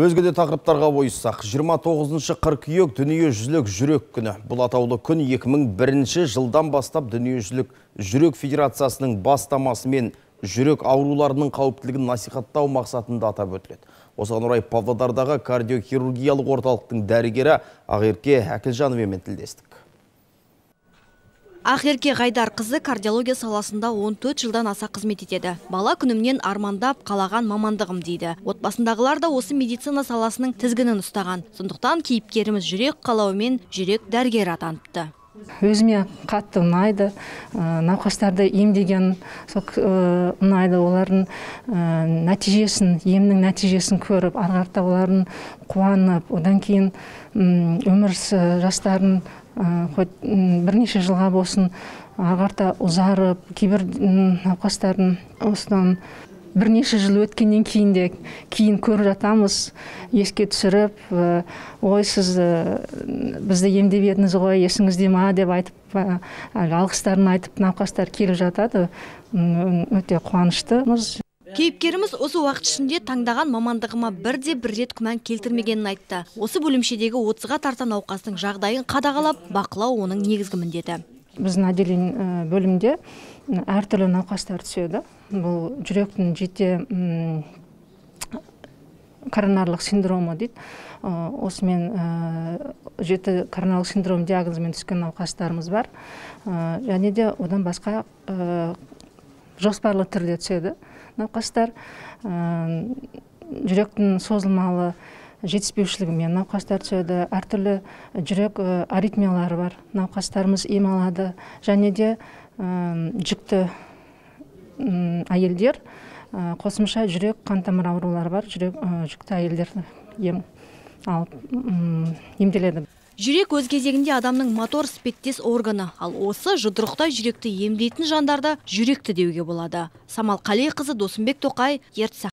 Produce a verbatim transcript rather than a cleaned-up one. Өзгеде тақырыптарға ойысақ, жиырма тоғызыншы қыркүйек дүниежүзілік жүрек күні. Бұл атаулы күн екі мың бірінші жылдан бастап дүниежүзілік жүрек федерациясының бастамасымен жүрек ауруларының қауіптілігін насихаттау мақсатында атап өтіледі. Осыған орай Павлодардағы кардиохирургиялық орталықтың дәрігері Ақерке Ғайдар тілдестік. Ақерке Ғайдар қызы кардиология саласында он төрт жылдан аса қызмет етеді. Бала күнімнен армандап қалаған мамандығым дейді. Отбасындағылар да осы медицина саласының тізгінін ұстаған. Сондықтан кейіпкеріміз жүрек қалауымен жүрек дәрігері атаныпты. Өзіме қатты ұнайды, науқастарды емдеген, ұнайды, олардың нәтижесін, емнің нәтижесін көріп, ары қарата олардың қуанып, одан кейін өмір жастарын бірнеше жылға болсын, ары қарата ұзарып, кейбір науқастарын осыдан бірнеше жыл өткеннен кейін де кейін көріп жатамыз, еске түсіріп, ой, сіз бізді емдеп едіңіз ғой, есіңізде ма деп айтып, алғыстарын айтып науқастар келіп жатады. Өте қуаныштымыз. Кейіпкеріміз осы уақыт ішінде таңдаған мамандығыма бірде бір рет күмән келтірмегенін айтты. Осы бөлімшедегі отызға тарта науқастың жағдайын қадағалап, бақылау оның негізгі міндеті. Біздің отделение бөлімде әртүрлі науқастар түседі. Бұл жүректің жете коронарлық синдромы дейді. Осымен жете коронарлық синдром диагнозымен түскен науқастарымыз бар. Және де одан басқа жоспарлы түрде түседі науқастар. Жүректің созылмалы жетіспеушілігімен науқастар түседі, әртүрлі жүрек аритмиялары бар науқастарымыз ем алады. Және де жүкті әйелдер, қосымша жүрек қантамыр аурулары бар, жүкті әйелдер ем алып емделеді. Жүрек өз кезегінде адамның мотор іспеттес органы, ал осы жұдырықтай жүректі емдейтін жандарда жүректі деуге болады. Самал Калия қызы Досымбек Токай, Ертіс